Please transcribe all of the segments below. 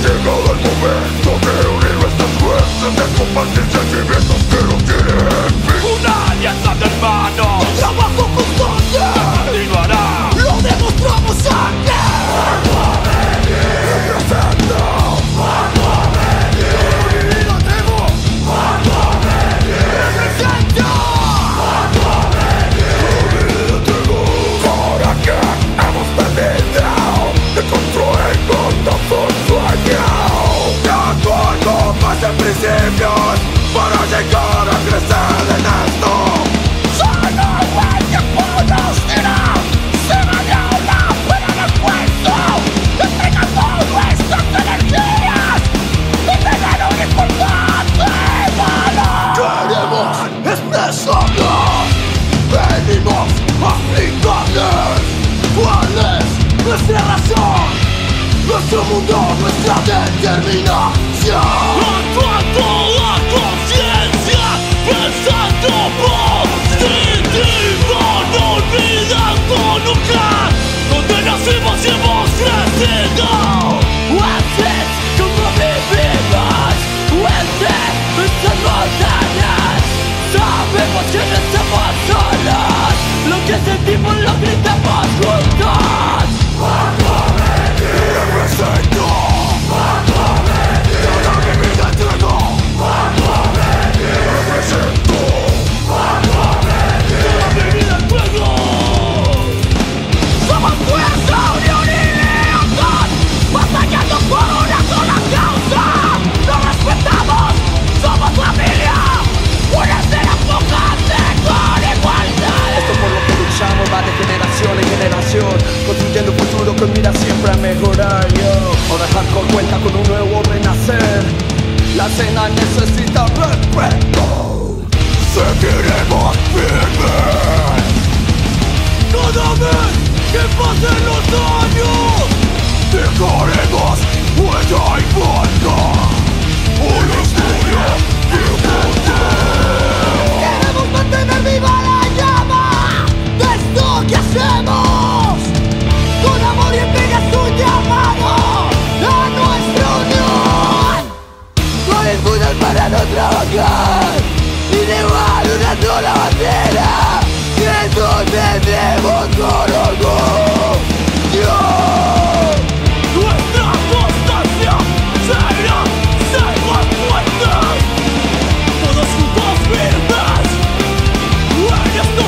llegado el momento de unir nuestras fuerzas, de combatir sentimientos que no tienen fin. Una alianza de hermanos, un trabajo constante continuará. Lo demostramos aquí. Para llegar a crecer en esto, yo no voy a poder tirar. Se me dio la pena de puesto. Entregando nuestras energías y tener un importante valor. Queremos expresarnos, venimos aplicables. ¿Cuál es nuestra razón? Nuestro mundo, nuestra determinación. Sentimos lo gritamos juntos. ¡Hardcore! ¡Represento! ¡Hardcore! ¡Toda mi vida entrego! ¡Hardcore! ¡Represento! ¡Hardcore! ¡Toda mi vida entrego! Somos fuerza, unión y lealtad, batallando por una sola causa. ¡Nos respetamos! ¡Somos familia! ¡Una escena pujante con igualdad! Esto por lo que va de generación en generación, construyendo un futuro que mira siempre a mejorar. Ahora Hardcore cuenta con un nuevo renacer. La escena necesita respeto. Seguiremos firmes. Cada vez que pasen los años, dejaremos huella y banda. Una historia viviente. Queremos mantener viva la ¿qué hacemos? Con amor y entrega su llamado a nuestra unión. Con el fútbol para no trabajar y llevar una sola bandera, que eso tendremos con orgullo. Nuestra constancia será ser más fuertes. Todos juntos firmes en esta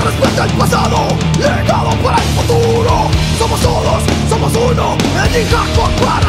revolución. Legado para el futuro. Somos todos, somos uno. En HARDCORE WORLDWIDE.